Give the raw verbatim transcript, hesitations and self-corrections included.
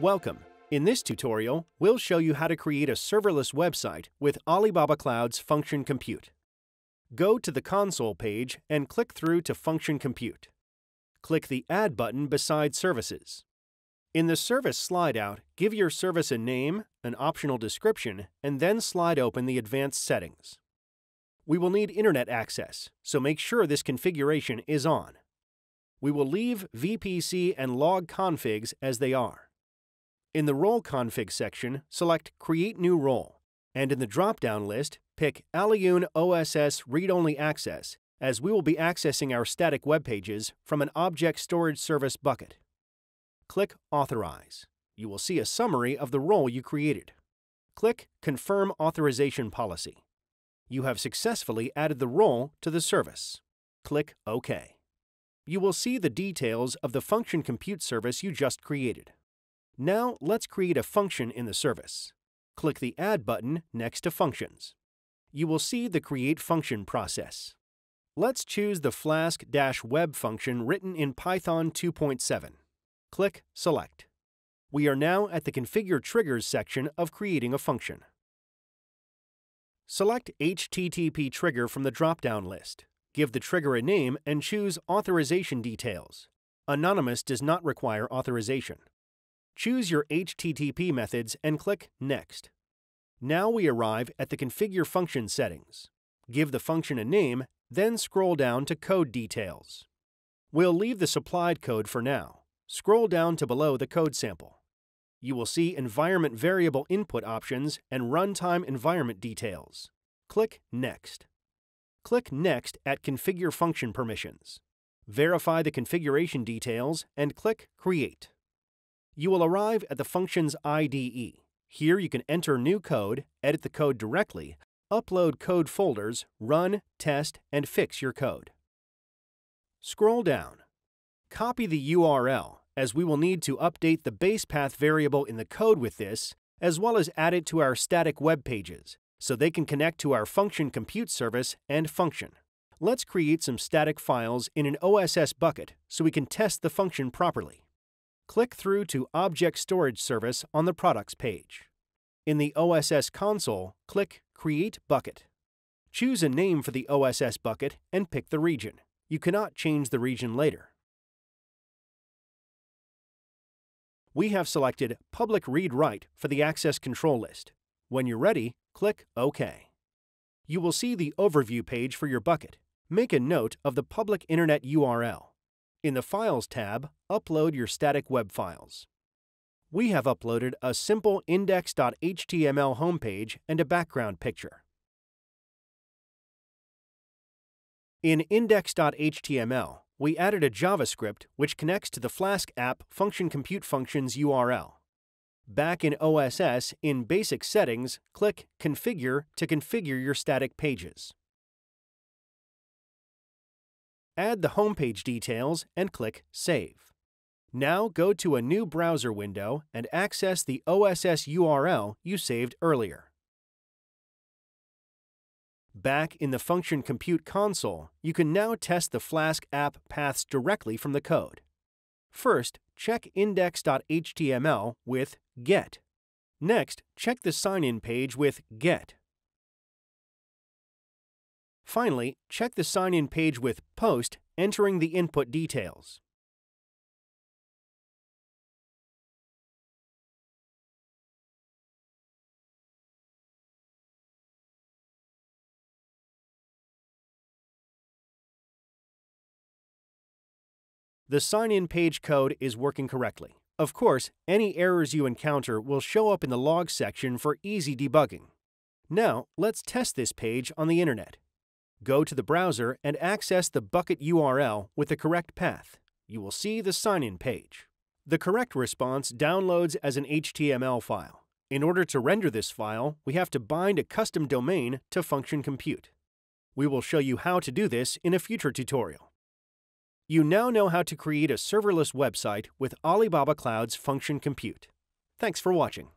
Welcome. In this tutorial, we'll show you how to create a serverless website with Alibaba Cloud's Function Compute. Go to the console page and click through to Function Compute. Click the Add button beside Services. In the Service slide-out, give your service a name, an optional description, and then slide open the Advanced Settings. We will need Internet access, so make sure this configuration is on. We will leave V P C and log configs as they are. In the Role Config section, select Create New Role, and in the drop-down list, pick Aliyun O S S Read-Only Access, as we will be accessing our static web pages from an Object Storage Service bucket. Click Authorize. You will see a summary of the role you created. Click Confirm Authorization Policy. You have successfully added the role to the service. Click OK. You will see the details of the Function Compute service you just created. Now let's create a function in the service. Click the Add button next to Functions. You will see the Create Function process. Let's choose the Flask-Web function written in Python two point seven. Click Select. We are now at the Configure Triggers section of creating a function. Select H T T P Trigger from the drop-down list. Give the trigger a name and choose Authorization Details. Anonymous does not require authorization. Choose your H T T P methods and click Next. Now we arrive at the Configure Function settings. Give the function a name, then scroll down to Code Details. We'll leave the supplied code for now. Scroll down to below the code sample. You will see Environment Variable Input options and Runtime Environment Details. Click Next. Click Next at Configure Function Permissions. Verify the configuration details and click Create. You will arrive at the function's I D E. Here you can enter new code, edit the code directly, upload code folders, run, test, and fix your code. Scroll down. Copy the U R L, as we will need to update the base path variable in the code with this, as well as add it to our static web pages, so they can connect to our Function Compute service and function. Let's create some static files in an O S S bucket so we can test the function properly. Click through to Object Storage Service on the Products page. In the O S S console, click Create Bucket. Choose a name for the O S S bucket and pick the region. You cannot change the region later. We have selected Public Read-Write for the access control list. When you're ready, click OK. You will see the overview page for your bucket. Make a note of the public internet U R L. In the Files tab, upload your static web files. We have uploaded a simple index dot H T M L homepage and a background picture. In index dot H T M L, we added a JavaScript which connects to the Flask app Function Compute function's U R L. Back in O S S, in Basic Settings, click Configure to configure your static pages. Add the homepage details and click Save. Now go to a new browser window and access the O S S U R L you saved earlier. Back in the Function Compute console, you can now test the Flask app paths directly from the code. First, check index dot H T M L with Get. Next, check the sign-in page with Get. Finally, check the sign-in page with Post, entering the input details. The sign-in page code is working correctly. Of course, any errors you encounter will show up in the log section for easy debugging. Now, let's test this page on the internet. Go to the browser and access the bucket U R L with the correct path. You will see the sign-in page. The correct response downloads as an H T M L file. In order to render this file, we have to bind a custom domain to Function Compute. We will show you how to do this in a future tutorial. You now know how to create a serverless website with Alibaba Cloud's Function Compute. Thanks for watching.